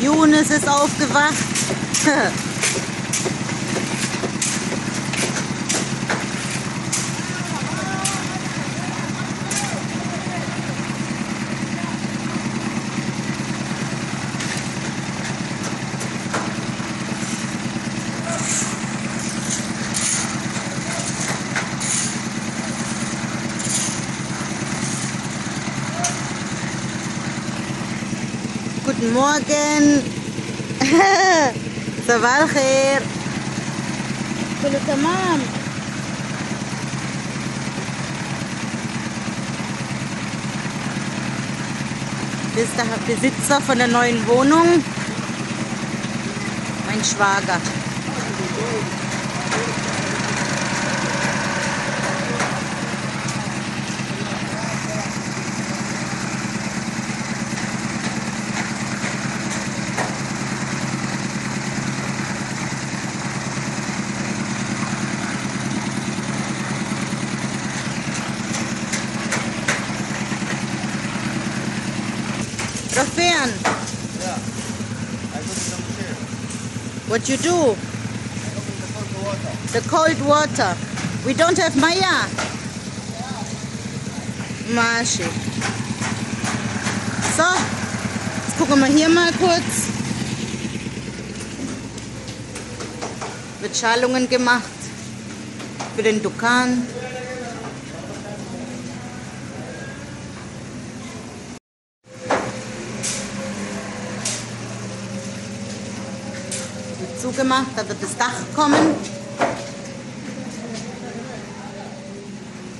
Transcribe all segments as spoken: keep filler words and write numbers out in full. Jonas ist aufgewacht. Guten Morgen. Sabah al-Khair. Hallo, tamam. Das ist der Besitzer von der neuen Wohnung. Mein Schwager. Rafian, yeah, I go to the machine. What you do? I open the cold water. The cold water. We don't have Maya. Yeah. Mashi. So, jetzt gucken wir hier mal kurz. Wird Schalungen gemacht für den Dukan. Zugemacht, da wird das Dach kommen.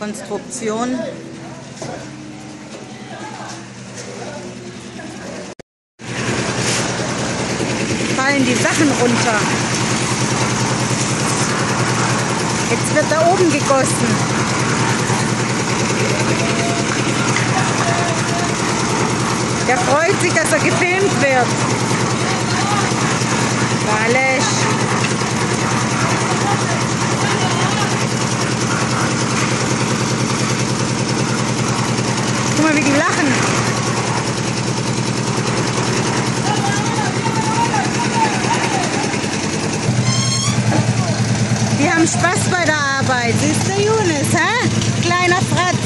Konstruktion. Fallen die Sachen runter. Jetzt wird da oben gegossen. Der freut sich, dass er gefilmt wird. معلش guck mal, wie die lachen. Die haben Spaß bei der Arbeit. Siehst du, Jonas, hä? Kleiner Fratz.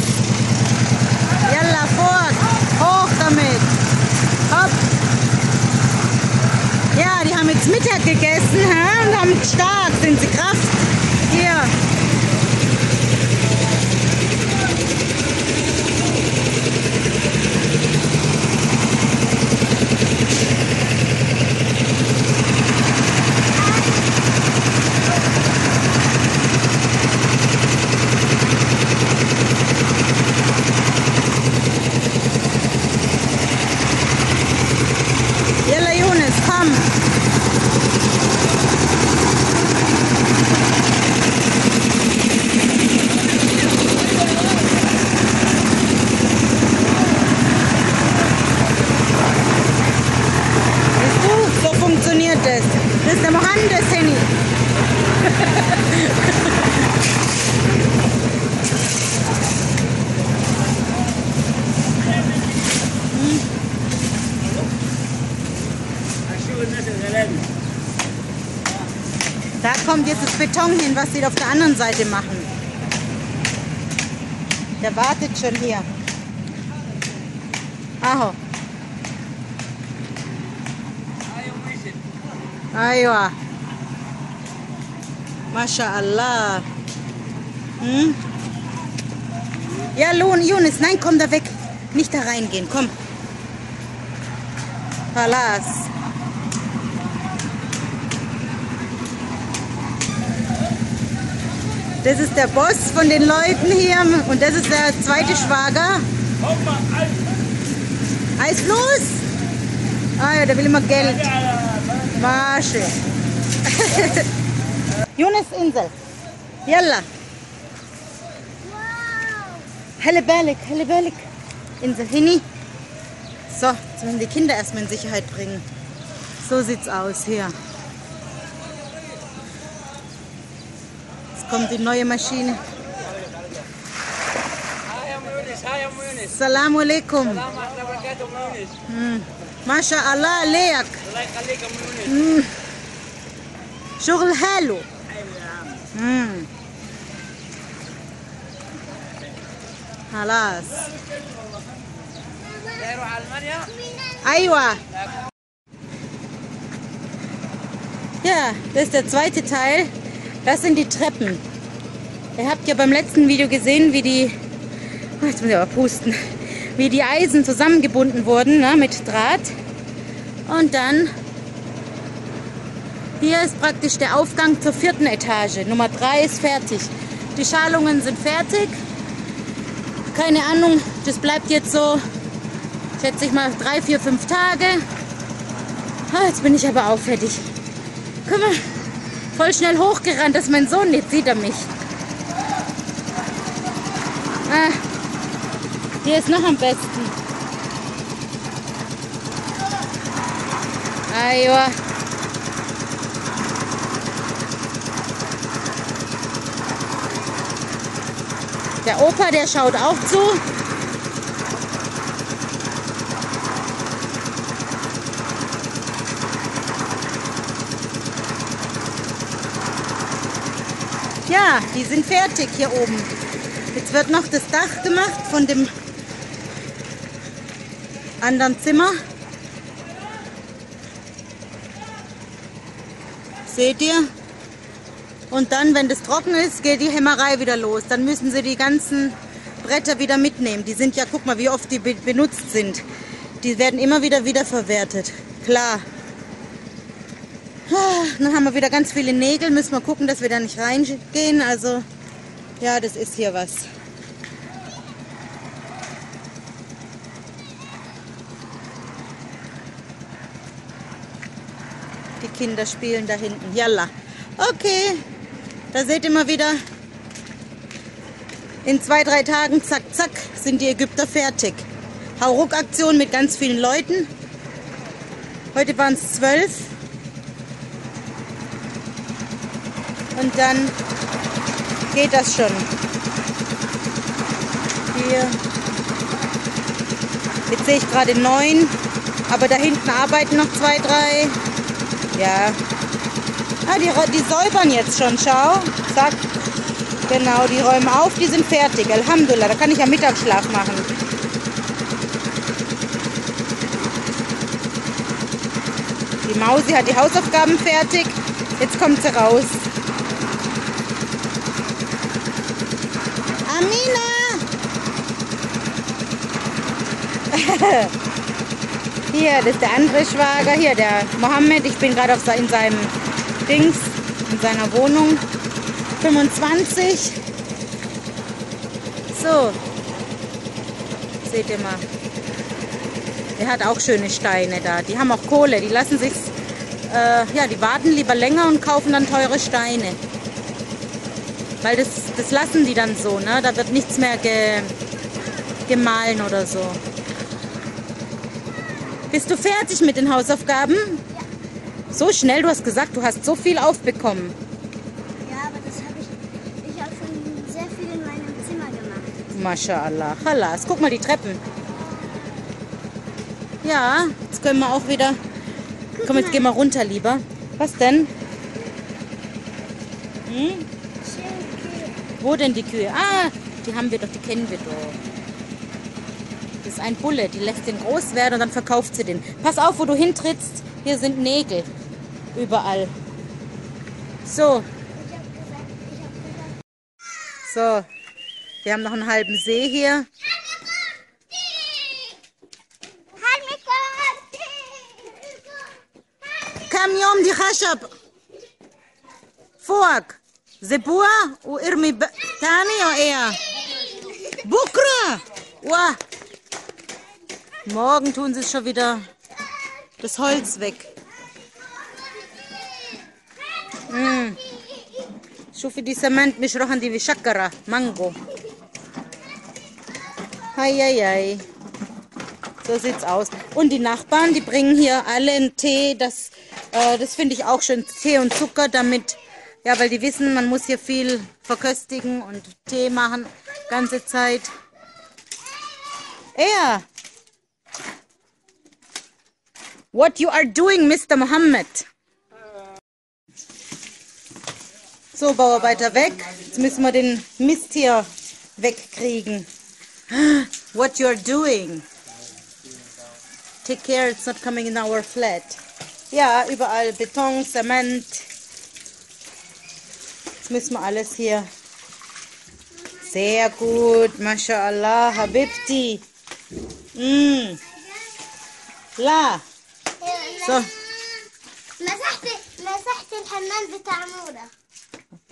Jalla, fort. Hoch damit. Hopp. Ja, die haben jetzt Mittag gegessen, hä? Und haben stark, sind sie Kraft. Hier. Funktioniert das? Das ist der Mohammed, das Handy. Da kommt jetzt das Beton hin, was sie auf der anderen Seite machen. Der wartet schon hier. Aho. Aywa. Mashallah. Hm? Ja, Lohn, Jonas, nein, komm da weg. Nicht da reingehen, komm. Palas. Das ist der Boss von den Leuten hier und das ist der zweite Schwager. Eis los! Ah ja, der will immer Geld. Masche. Jonas Insel. Yalla. Helle Berlik, Helle Berlik. Insel Hini. So, jetzt müssen die Kinder erstmal in Sicherheit bringen. So sieht's aus hier. Jetzt kommt die neue Maschine. السلام عليكم. السلام ورحمة الله وبركاته أم يونس. ما شاء الله عليك. الله يخليك أم يونس. شغل حلو. حلو يا عم. خلاص. يروح على المانيا؟ أيوه. Ja, das ist der zweite Teil. Das sind die Treppen. Ihr habt ja beim letzten Video gesehen, wie die, oh, jetzt muss ich aber pusten, wie die Eisen zusammengebunden wurden, ne, mit Draht. Und dann, hier ist praktisch der Aufgang zur vierten Etage. Nummer drei ist fertig. Die Schalungen sind fertig. Keine Ahnung, das bleibt jetzt so, schätze ich mal, drei, vier, fünf Tage. Oh, jetzt bin ich aber auch fertig. Guck mal, voll schnell hochgerannt, dass mein Sohn nicht sieht, er mich. Ah, hier ist noch am besten. Ah, ja. Der Opa, der schaut auch zu. Ja, die sind fertig hier oben. Jetzt wird noch das Dach gemacht von dem anderen Zimmer. Seht ihr? Und dann, wenn das trocken ist, geht die Hämmerei wieder los. Dann müssen sie die ganzen Bretter wieder mitnehmen. Die sind ja, guck mal, wie oft die be benutzt sind. Die werden immer wieder wiederverwertet. Klar. Dann haben wir wieder ganz viele Nägel. Müssen wir gucken, dass wir da nicht reingehen. Also, ja, das ist hier was. Die Kinder spielen da hinten. Jalla. Okay. Da seht ihr mal wieder, in zwei, drei Tagen, zack, zack, sind die Ägypter fertig. Hauruck-Aktion mit ganz vielen Leuten. Heute waren es zwölf. Und dann geht das schon. Hier. Jetzt sehe ich gerade neun, aber da hinten arbeiten noch zwei, drei. Ja. Ah, die, die säubern jetzt schon, schau. Zack. Genau, die räumen auf, die sind fertig. Alhamdulillah, da kann ich ja Mittagsschlaf machen. Die Mausi hat die Hausaufgaben fertig. Jetzt kommt sie raus. Amina! Hier, das ist der andere Schwager. Hier, der Mohammed. Ich bin gerade in seinem Dings, in seiner Wohnung. fünfundzwanzig. So. Seht ihr mal. Der hat auch schöne Steine da. Die haben auch Kohle. Die lassen sich, äh, ja, die warten lieber länger und kaufen dann teure Steine. Weil das, das lassen die dann so, ne? Da wird nichts mehr ge, gemahlen oder so. Bist du fertig mit den Hausaufgaben? Ja. So schnell, du hast gesagt, du hast so viel aufbekommen. Ja, aber das habe ich, ich habe schon sehr viel in meinem Zimmer gemacht. Mashallah, halas. Guck mal die Treppen. Ja, jetzt können wir auch wieder, guck komm, jetzt mal. Gehen wir runter lieber. Was denn? Hm? Wo denn die Kühe? Ah, die haben wir doch, die kennen wir doch. Das ist ein Bulle, die lässt den groß werden und dann verkauft sie den. Pass auf, wo du hintrittst, hier sind Nägel. Überall. So. So, wir haben noch einen halben See hier. Kamion die Khashab. Fork. زبوع وارمي تاني وإيه بكرة wow. Morgen tun sie schon wieder das Holz weg. Mm. شوفي دي سمنت مش روحن دي بشكرة مانجو. Hei, hei, hei. So sieht's aus. Und die Nachbarn, die bringen hier alle einen Tee. Das, äh, das finde ich auch schön. Tee und Zucker, damit. Ja, weil die wissen, man muss hier viel verköstigen und Tee machen, ganze Zeit. Yeah. What you are doing, Mister Mohammed? So, Bauarbeiter weg. Jetzt müssen wir den Mist hier wegkriegen. What you are doing? Take care, it's not coming in our flat. Ja, überall Beton, Zement. Jetzt müssen wir alles hier. Sehr gut, Masha'Allah, Habibti. Mm. La. So. مسحت الحمام بتاع نورة.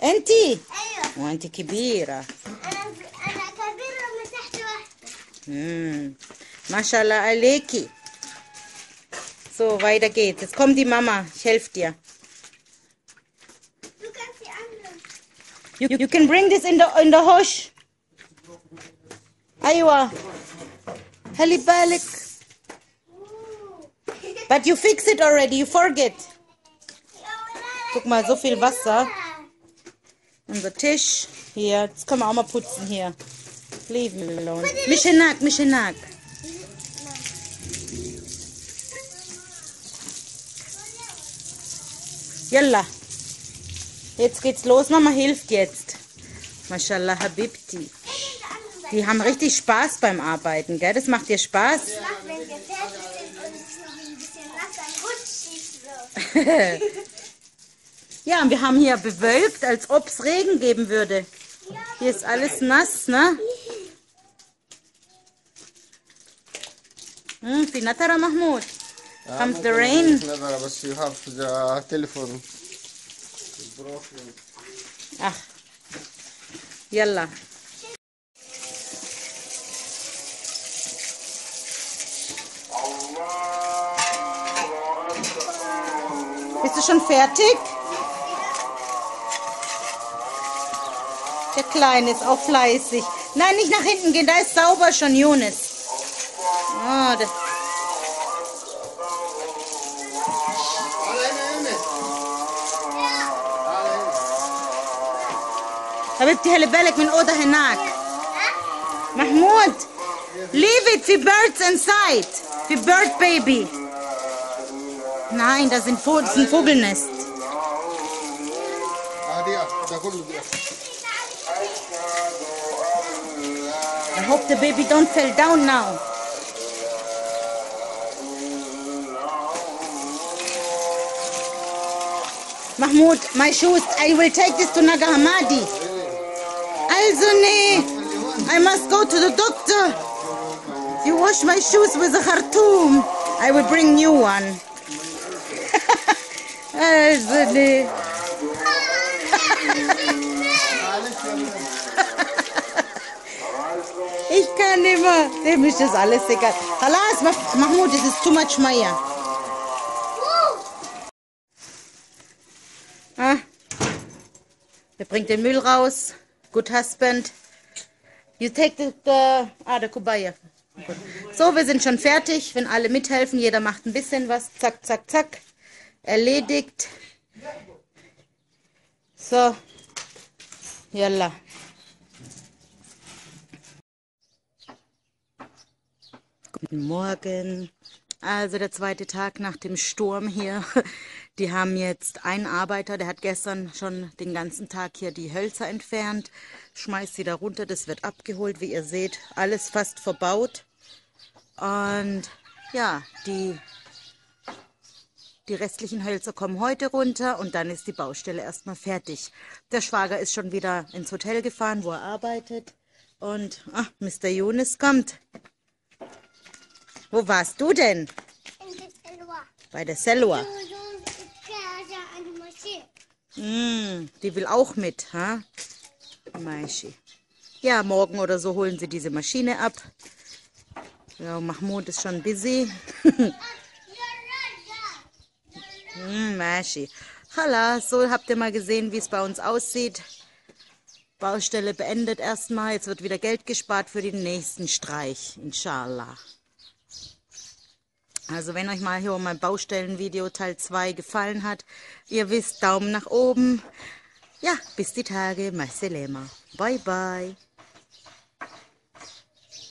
أنتي؟ أيوه. وأنتي كبيرة. أنا أنا كبيرة ومسحت واحدة. Mm. Masha'Allah Aleki. So, weiter geht's. Jetzt kommt die Mama. Ich helfe dir. Du kannst die anderen. You, you can bring this in the in the hush. Aywa. Hali balik. But you fix it already. You forget. Guck mal, so viel Wasser. Unser Tisch. Hier. Jetzt können wir auch mal putzen hier. Leave me alone. Mishenak, Mishenak. Yalla. Jetzt geht's los. Mama hilft jetzt. Mashallah Habibti. Die haben richtig Spaß beim Arbeiten, gell? Das macht dir Spaß? Ja. Ja, und wir haben hier bewölkt, als ob es Regen geben würde. Hier ist alles nass, ne? Hm, wie Natara Mahmoud. Comes the rain. Ach, yalla. Bist du schon fertig? Der Kleine ist auch fleißig. Nein, nicht nach hinten gehen, da ist sauber schon, Jonas. Oh, das حبيبتي هلي بالك من الأوضة هناك. محمود. Leave it for birds inside. For bird baby. Nein, das ist ein Vogelnest. I hope the baby don't fall down now. Mahmoud, my shoes. I will take this to Naga Hamadi. Also nee, I must go to the doctor. You wash my shoes with a Khartoum. I will bring new one. Also nee. Ich kann nicht mehr. Dem ist das alles egal. Halas, Mahmoud, this is too much Maya. Ah. Der bringt den Müll raus. Good husband. You take the, the ah, der Kubaya. Gut. So, wir sind schon fertig. Wenn alle mithelfen, jeder macht ein bisschen was. Zack, zack, zack. Erledigt. So. Yalla. Guten Morgen. Also der zweite Tag nach dem Sturm hier. Die haben jetzt einen Arbeiter, der hat gestern schon den ganzen Tag hier die Hölzer entfernt, schmeißt sie da runter, das wird abgeholt, wie ihr seht, alles fast verbaut. Und ja, die, die restlichen Hölzer kommen heute runter und dann ist die Baustelle erstmal fertig. Der Schwager ist schon wieder ins Hotel gefahren, wo er arbeitet und ach, Mister Jonas kommt. Wo warst du denn? In der Selwa. Bei der Selwa. Mm, die will auch mit, ha? Ja, morgen oder so holen sie diese Maschine ab. Ja, Mahmoud ist schon busy. mm, Hala, so habt ihr mal gesehen, wie es bei uns aussieht. Baustelle beendet erstmal. Jetzt wird wieder Geld gespart für den nächsten Streich. Inshallah. Also wenn euch mal hier mein Baustellenvideo Teil zwei gefallen hat, ihr wisst, Daumen nach oben. Ja, bis die Tage. Maiselema. Bye, bye.